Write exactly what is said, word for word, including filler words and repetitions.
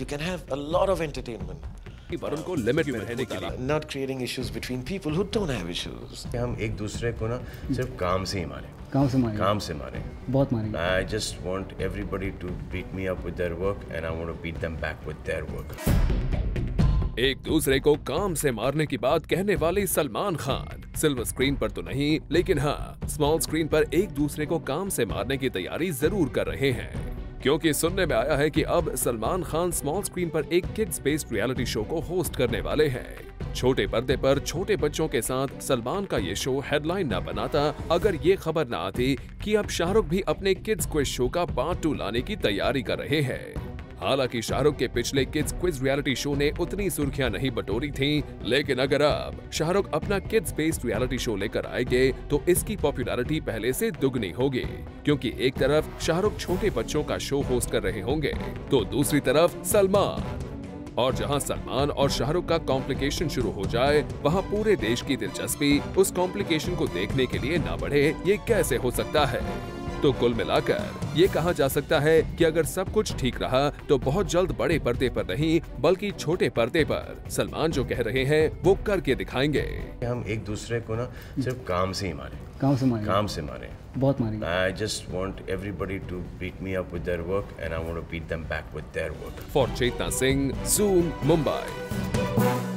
you can have a lot of entertainment. पर उनको limit में रहने के लिए, not creating issues between people who don't have issues. हम एक दूसरे को ना सिर्फ काम से ही मारें, काम से मारें, काम से मारें, बहुत मारें. I just want everybody to beat me up with their work and I want to beat them back with their work. एक दूसरे को काम से मारने की बात कहने वाले सलमान खान सिल्वर स्क्रीन पर तो नहीं, लेकिन हाँ स्मॉल स्क्रीन पर एक दूसरे को काम से मारने की तैयारी जरूर कर रहे हैं, क्योंकि सुनने में आया है कि अब सलमान खान स्मॉल स्क्रीन पर एक किड्स बेस्ड रियलिटी शो को होस्ट करने वाले हैं. छोटे पर्दे पर छोटे बच्चों के साथ सलमान का ये शो हेडलाइन न बनाता अगर ये खबर न आती कि अब शाहरुख भी अपने किड्स क्विज शो का पार्ट टू लाने की तैयारी कर रहे हैं. हालांकि शाहरुख के पिछले किड्स क्विज रियलिटी शो ने उतनी सुर्खियां नहीं बटोरी थीं, लेकिन अगर अब शाहरुख अपना किड्स बेस्ड रियलिटी शो लेकर आएंगे तो इसकी पॉपुलैरिटी पहले से दुगनी होगी, क्योंकि एक तरफ शाहरुख छोटे बच्चों का शो होस्ट कर रहे होंगे तो दूसरी तरफ सलमान. और जहां सलमान और शाहरुख का कॉम्प्लिकेशन शुरू हो जाए वहां पूरे देश की दिलचस्पी उस कॉम्प्लिकेशन को देखने के लिए न बढ़े, ये कैसे हो सकता है. तो कुल मिलाकर ये कहा जा सकता है कि अगर सब कुछ ठीक रहा तो बहुत जल्द बड़े पर्दे पर नहीं बल्कि छोटे पर्दे पर सलमान जो कह रहे हैं वो करके दिखाएंगे. हम एक दूसरे को ना सिर्फ काम से ही मारें, काम से मारें, काम से मारें, बहुत मारें. I just want everybody to beat me up with their work and I want to beat them back with their work. For Chetna Singh, Zoom Mumbai.